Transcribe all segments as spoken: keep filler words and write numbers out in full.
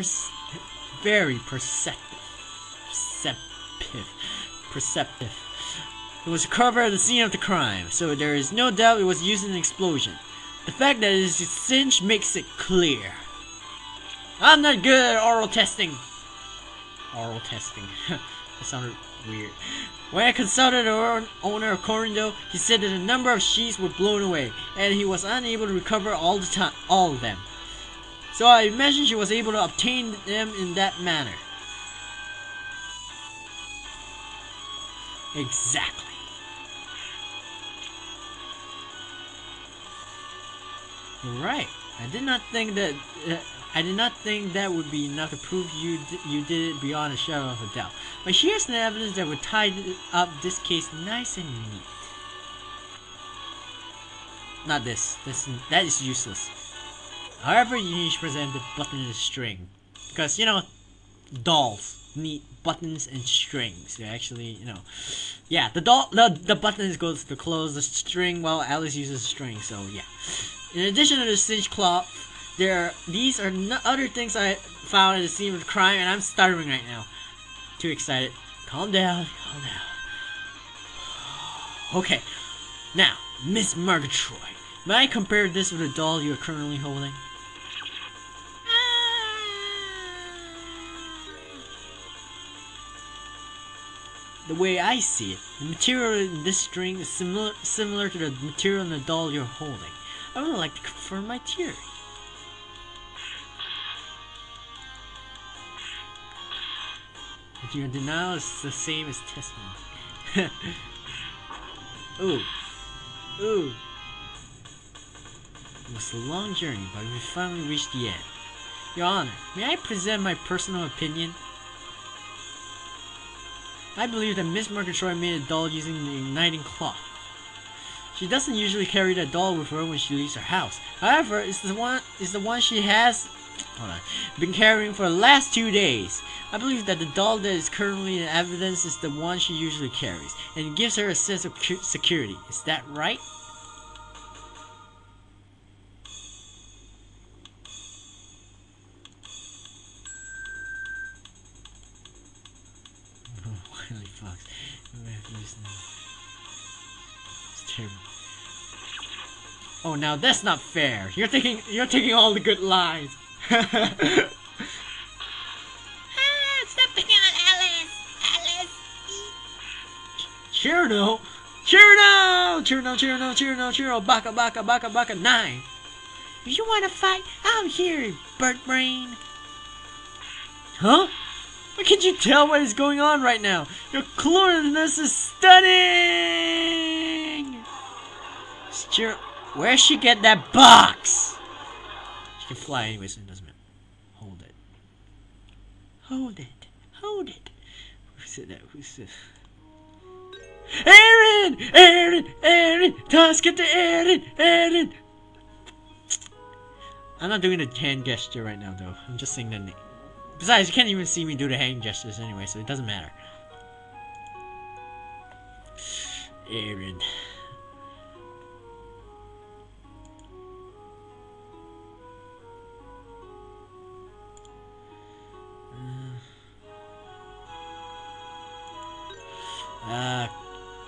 perce very perceptive. Perceptive. Perceptive. It was recovered at the scene of the crime, so there is no doubt it was used in an explosion. The fact that it is a cinch makes it clear. I'm not good at oral testing. Oral testing. That sounded weird. When I consulted the owner of Kourindou, he said that a number of sheets were blown away, and he was unable to recover all the time, all of them. So I imagine she was able to obtain them in that manner. Exactly. You're right. I did not think that. Uh, I did not think that would be enough to prove you d you did it beyond a shadow of a doubt. But here's the evidence that would tie up this case nice and neat. Not this. This that is useless. However, you need to present the button and string, because you know, dolls need buttons and strings. You actually, you know, yeah. The doll, the the buttons goes to the clothes. The string, well, Alice uses string, so yeah. In addition to the cinch cloth, there these are no other things I found at the scene of the crime, and I'm starving right now. Too excited. Calm down, calm down. Okay, now, Miss Margatroid, may I compare this with the doll you are currently holding? The way I see it, the material in this string is similar similar to the material in the doll you're holding. I would like to confirm my theory. If your denial is the same as testimony. Ooh. Ooh. It was a long journey, but we finally reached the end. Your Honor, may I present my personal opinion? I believe that Miss Mercantroy made a doll using the igniting cloth. She doesn't usually carry that doll with her when she leaves her house. However, it's the one it's the one she has hold on, been carrying for the last two days. I believe that the doll that is currently in evidence is the one she usually carries, and it gives her a sense of security. Is that right? Holy fox. It's terrible. Oh, now that's not fair. You're taking you're taking all the good lines. Ah, stop picking on Alice. Alice. Cirno, Cirno, Cirno, Cirno, Cirno, Cirno, baka, baka, baka, baka, nine. If you wanna fight, I'm here, bird brain. Huh? Why can't you tell what is going on right now? Your cleanliness is stunning. Cirno. Where'd she get that box? She can fly anyways, so it doesn't matter. Hold it. Hold it. Hold it. Who said that? Who said that? Aaron! Aaron! Aaron! Task it to Aaron! Aaron! I'm not doing the hand gesture right now, though. I'm just saying the name. Besides, you can't even see me do the hand gestures anyway, so it doesn't matter. Aaron. Uh,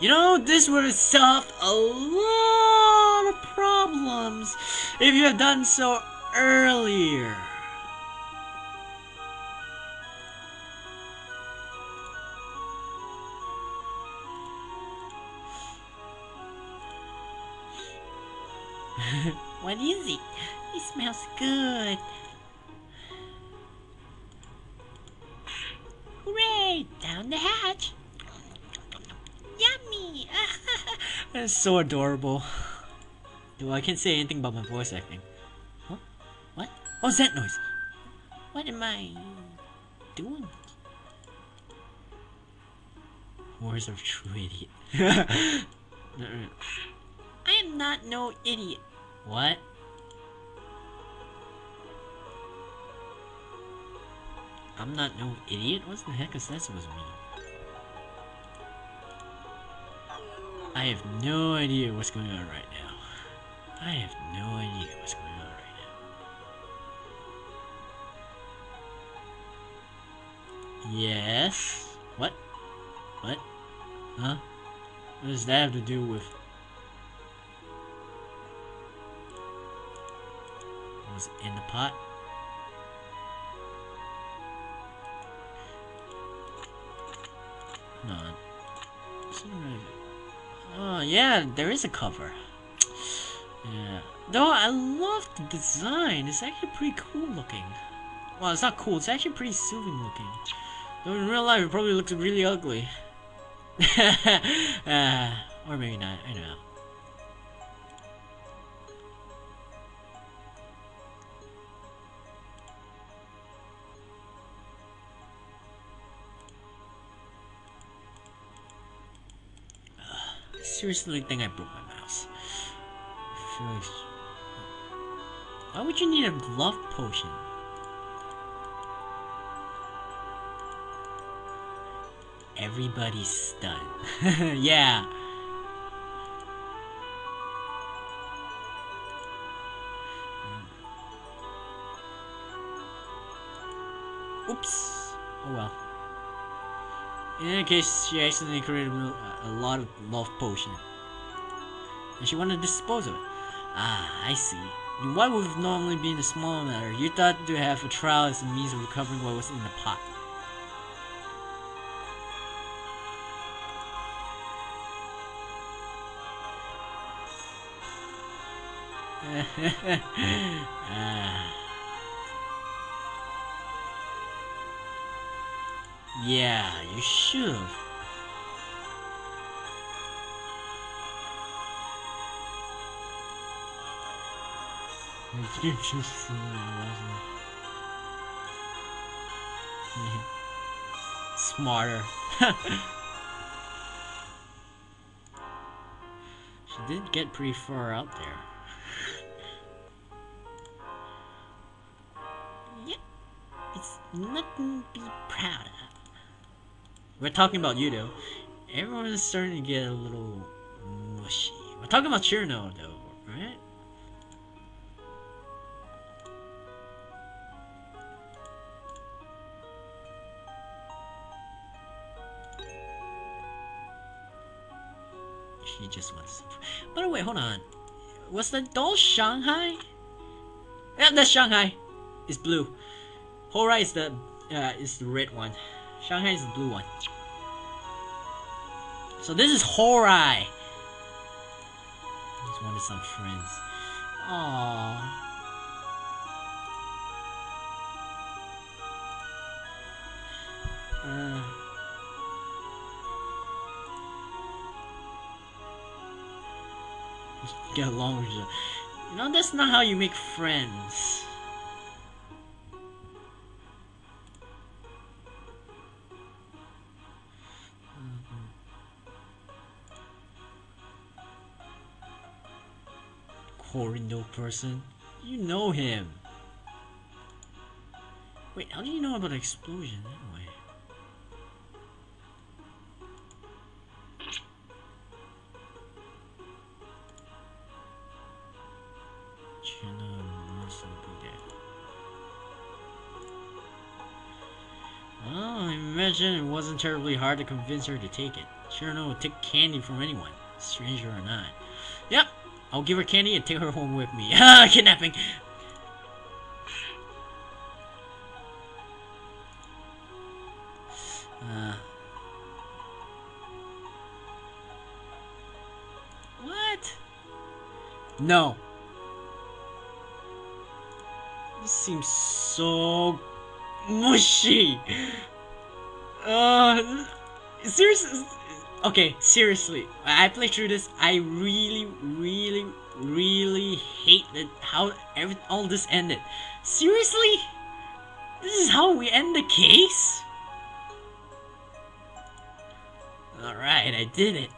you know, this would have solved a lot of problems if you had done so earlier. What is it? It smells good. Hooray! Down the hatch. Yummy! That's so adorable. Well, I can't say anything about my voice acting. Huh? What? What was that noise? What am I doing? Words of true idiot. I am not no idiot. What? I'm not no idiot? What the heck is that supposed to mean? I have no idea what's going on right now. I have no idea what's going on right now. Yes. What? What? Huh? What does that have to do with? What was in the pot? Come on. Oh yeah, there is a cover. Yeah. Though I love the design. It's actually pretty cool looking. Well, it's not cool. It's actually pretty soothing looking. Though in real life, it probably looks really ugly. uh, or maybe not. I don't know. Seriously, think I broke my mouse. First. Why would you need a love potion? Everybody's stunned. Yeah. Oops. Oh well. In any case, she accidentally created a lot of love potion. And she wanted to dispose of it. Ah, I see. And what would normally be in a small matter, you thought to have a trial as a means of recovering what was in the pot. ah. Yeah, you should. You just smarter. She did get pretty far out there. Yep, it's nothing to be proud of. We're talking about you though. Everyone is starting to get a little mushy. We're talking about Cirno though, right? She just wants to... By the way, hold on. Was that doll Shanghai? Yeah, that's Shanghai. It's blue. Hōrai is the uh, is the red one. Shanghai is the blue one. So this is Hōrai. He's one of some friends. Aww. Uh. Get along with you. You know, that's not how you make friends. Kourindou person. You know him. Wait, how do you know about the explosion anyway? Channel must be dead. Well, I imagine it wasn't terribly hard to convince her to take it. Cirno would take candy from anyone, stranger or not. Yep. I'll give her candy and take her home with me. Ah, kidnapping! Uh, what? No. This seems so mushy. Uh, seriously. Okay, seriously, I played through this. I really, really, really hate that how every, all this ended. Seriously? This is how we end the case? Alright, I did it.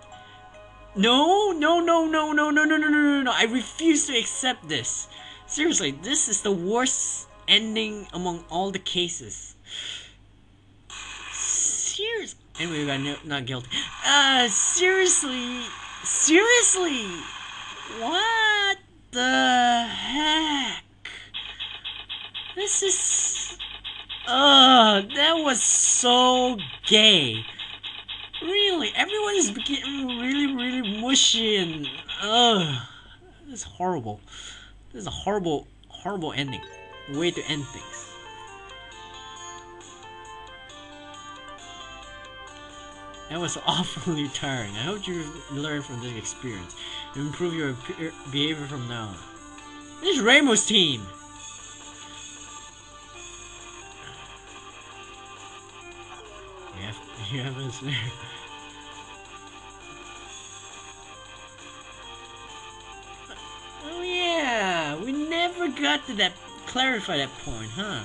No, no, no, no, no, no, no, no, no, no, no, I refuse to accept this. Seriously, this is the worst ending among all the cases. Seriously? Anyway, we got no, not guilty. Uh, seriously? Seriously? What the heck? This is... Ugh. Oh, that was so gay. Really, everyone is getting really, really mushy and ugh. This is horrible. This is a horrible, horrible ending. Way to end things. That was awfully tiring. I hope you learn from this experience and improve your behavior from now on. This is Ramos' team! You have, you have a snare. Oh yeah! We never got to that, clarify that point, huh?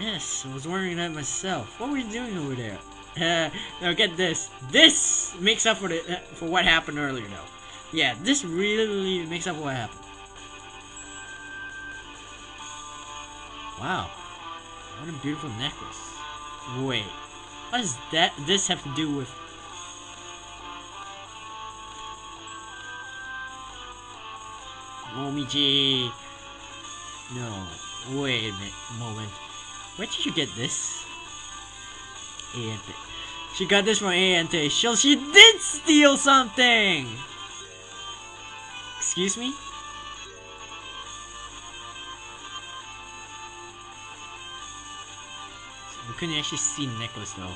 Yes, I was wondering that myself. What were you doing over there? Uh, now get this. This makes up for the uh, for what happened earlier, though. Yeah, this really makes up for what happened. Wow, what a beautiful necklace. Wait, what does that this have to do with? Momiji. No, wait a minute, moment. Where did you get this? Ante. She got this from Ante. So she did steal something! Excuse me? We couldn't actually see the necklace though.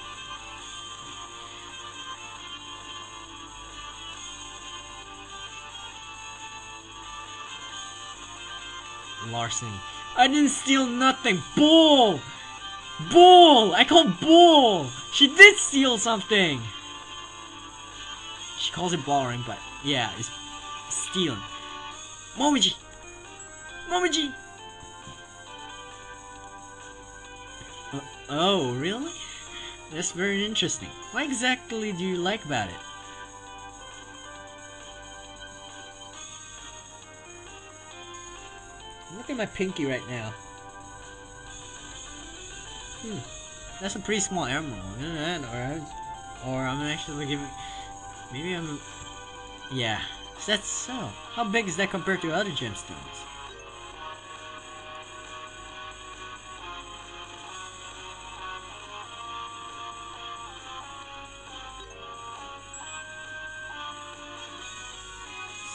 Larceny. I didn't steal nothing! Bull! Bull! I call bull! She did steal something! She calls it borrowing, but yeah, it's stealing. Momiji! Momiji! Uh, oh, really? That's very interesting. What exactly do you like about it? Look at my pinky right now. Hmm, that's a pretty small emerald, isn't it? Or, or I'm actually giving. Maybe I'm. Yeah, is that so? How big is that compared to other gemstones?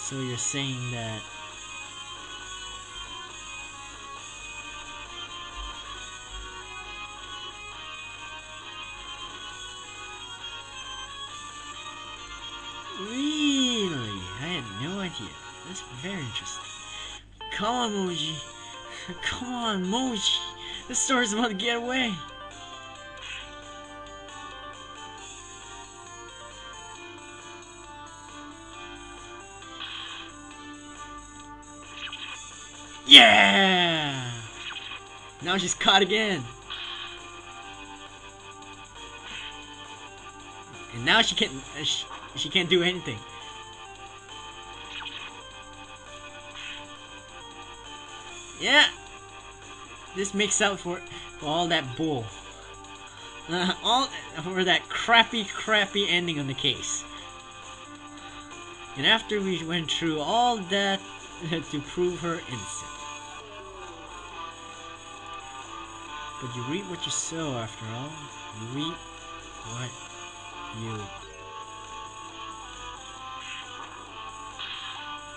So you're saying that. Really? I had no idea. That's very interesting. Come on, Momiji. Come on, Momiji. This story's about to get away. Yeah! Now she's caught again. And now she can't. Uh, she She can't do anything. Yeah! This makes up for, for all that bull. Uh, all for that crappy, crappy ending on the case. And after we went through all that to prove her innocent. But you reap what you sow, after all. You reap what you...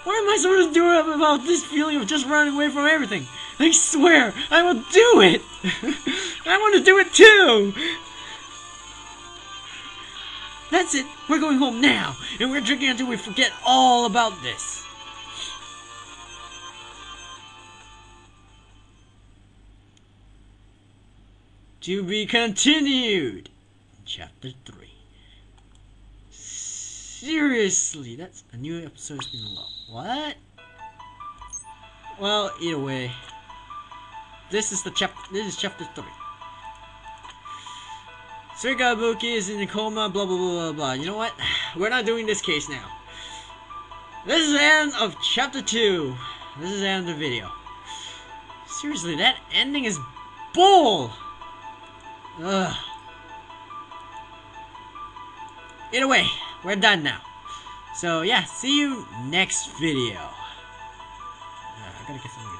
What am I supposed to do about this feeling of just running away from everything? I swear, I will do it! I want to do it too! That's it, we're going home now, and we're drinking until we forget all about this. To be continued! Chapter three. Seriously, that's a new episode has been long. What? Well, either way, this is the chap. This is chapter three. Sir Gabuki is in a coma. Blah blah blah blah blah. You know what? We're not doing this case now. This is the end of chapter two. This is the end of the video. Seriously, that ending is bull. Ugh. Either way. We're done now. So yeah, see you next video. Uh, I gotta get some.